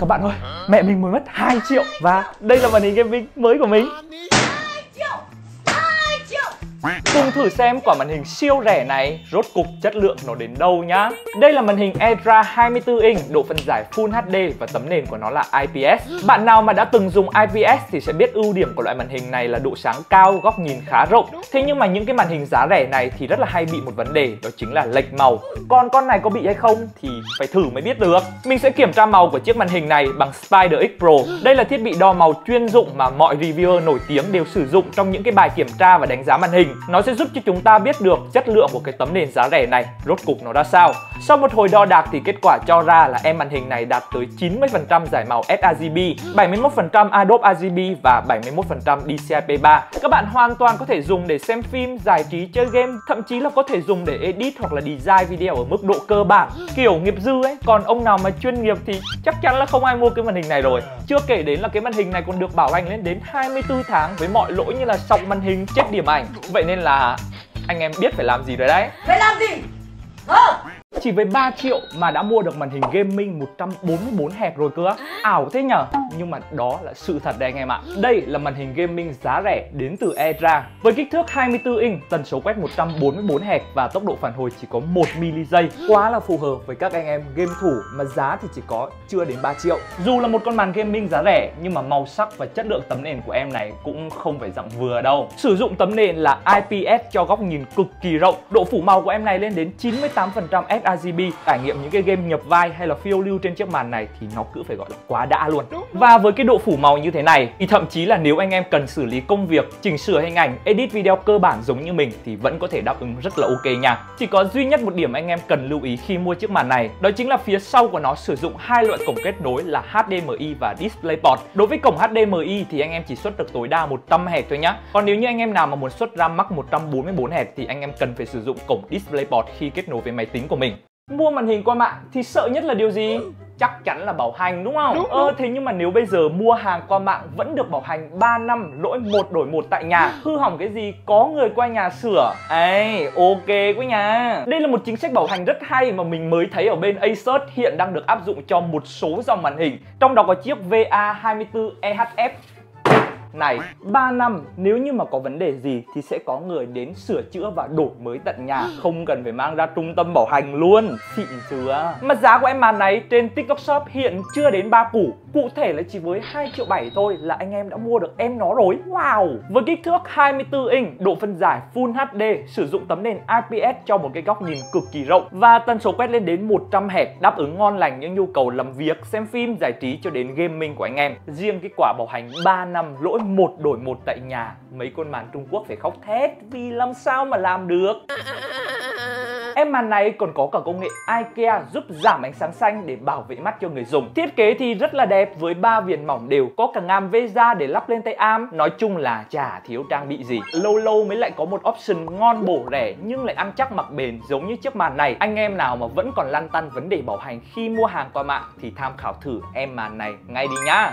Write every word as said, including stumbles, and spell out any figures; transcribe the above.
Các bạn ơi, mẹ mình mới mất hai triệu. Và đây là màn hình gaming mới của mình. Cùng thử xem quả màn hình siêu rẻ này rốt cục chất lượng nó đến đâu nhá. Đây là màn hình Edra hai mươi tư inch, độ phân giải Full hát đê và tấm nền của nó là i pê ét. Bạn nào mà đã từng dùng i pê ét thì sẽ biết ưu điểm của loại màn hình này là độ sáng cao, góc nhìn khá rộng. Thế nhưng mà những cái màn hình giá rẻ này thì rất là hay bị một vấn đề, đó chính là lệch màu. Còn con này có bị hay không thì phải thử mới biết được. Mình sẽ kiểm tra màu của chiếc màn hình này bằng Spyder X Pro. Đây là thiết bị đo màu chuyên dụng mà mọi reviewer nổi tiếng đều sử dụng trong những cái bài kiểm tra và đánh giá màn hình. Nó sẽ giúp cho chúng ta biết được chất lượng của cái tấm nền giá rẻ này rốt cục nó ra sao. Sau một hồi đo đạc thì kết quả cho ra là em màn hình này đạt tới chín mươi phần trăm giải màu sRGB, bảy mươi mốt phần trăm Adobe rờ giê bê và bảy mươi mốt phần trăm D C I P ba. Các bạn hoàn toàn có thể dùng để xem phim, giải trí, chơi game, thậm chí là có thể dùng để edit hoặc là design video ở mức độ cơ bản, kiểu nghiệp dư ấy. Còn ông nào mà chuyên nghiệp thì chắc chắn là không ai mua cái màn hình này rồi. Chưa kể đến là cái màn hình này còn được bảo hành lên đến hai mươi tư tháng với mọi lỗi như là sọc màn hình, chết điểm ảnh. Vậy nên là anh em biết phải làm gì rồi đấy. Phải làm gì? Ờ. Chỉ với ba triệu mà đã mua được màn hình gaming một trăm bốn mươi tư héc rồi cơ. Ảo thế nhở? Nhưng mà đó là sự thật đấy anh em ạ. Đây là màn hình gaming giá rẻ đến từ Edra. Với kích thước hai mươi tư inch, tần số quét một trăm bốn mươi tư héc và tốc độ phản hồi chỉ có một mi-li giây. Quá là phù hợp với các anh em game thủ mà giá thì chỉ có chưa đến ba triệu. Dù là một con màn gaming giá rẻ nhưng mà màu sắc và chất lượng tấm nền của em này cũng không phải dạng vừa đâu. Sử dụng tấm nền là i pê ét cho góc nhìn cực kỳ rộng. Độ phủ màu của em này lên đến chín mươi tám phần trăm sRGB. Trải nghiệm những cái game nhập vai hay là phiêu lưu trên chiếc màn này thì nó cứ phải gọi là quá đã luôn. Và với cái độ phủ màu như thế này thì thậm chí là nếu anh em cần xử lý công việc, chỉnh sửa hình ảnh, edit video cơ bản giống như mình thì vẫn có thể đáp ứng rất là ok nha. Chỉ có duy nhất một điểm anh em cần lưu ý khi mua chiếc màn này, đó chính là phía sau của nó sử dụng hai loại cổng kết nối là H D M I và DisplayPort. Đối với cổng H D M I thì anh em chỉ xuất được tối đa một trăm héc thôi nhá. Còn nếu như anh em nào mà muốn xuất ra mắc một trăm bốn mươi tư héc thì anh em cần phải sử dụng cổng DisplayPort khi kết nối với máy tính của mình. Mua màn hình qua mạng thì sợ nhất là điều gì? Chắc chắn là bảo hành đúng không? Đúng, đúng. Ờ, thế nhưng mà nếu bây giờ mua hàng qua mạng vẫn được bảo hành ba năm, lỗi một đổi một tại nhà, hư hỏng cái gì có người qua nhà sửa. Ấy, ok quá nha. Đây là một chính sách bảo hành rất hay mà mình mới thấy ở bên Asus, hiện đang được áp dụng cho một số dòng màn hình, trong đó có chiếc V A hai mươi tư E H F. Này, ba năm nếu như mà có vấn đề gì thì sẽ có người đến sửa chữa và đổi mới tận nhà, không cần phải mang ra trung tâm bảo hành luôn. Xịn chưa? Mà giá của em màn này trên Tiktokshop hiện chưa đến ba củ. Cụ thể là chỉ với hai triệu bảy thôi là anh em đã mua được em nó rồi. Wow! Với kích thước hai mươi tư inch, độ phân giải Full hát đê, sử dụng tấm nền i pê ét cho một cái góc nhìn cực kỳ rộng và tần số quét lên đến một trăm héc, đáp ứng ngon lành những nhu cầu làm việc, xem phim, giải trí cho đến gaming của anh em. Riêng cái quả bảo hành ba năm lỗi một đổi một tại nhà, mấy con màn Trung Quốc phải khóc thét vì làm sao mà làm được. Em màn này còn có cả công nghệ IKEA giúp giảm ánh sáng xanh để bảo vệ mắt cho người dùng. Thiết kế thì rất là đẹp với ba viền mỏng đều, có cả ngàm VESA để lắp lên tay arm. Nói chung là chả thiếu trang bị gì. Lâu lâu mới lại có một option ngon bổ rẻ nhưng lại ăn chắc mặc bền giống như chiếc màn này. Anh em nào mà vẫn còn lăn tăn vấn đề bảo hành khi mua hàng qua mạng thì tham khảo thử em màn này ngay đi nhá.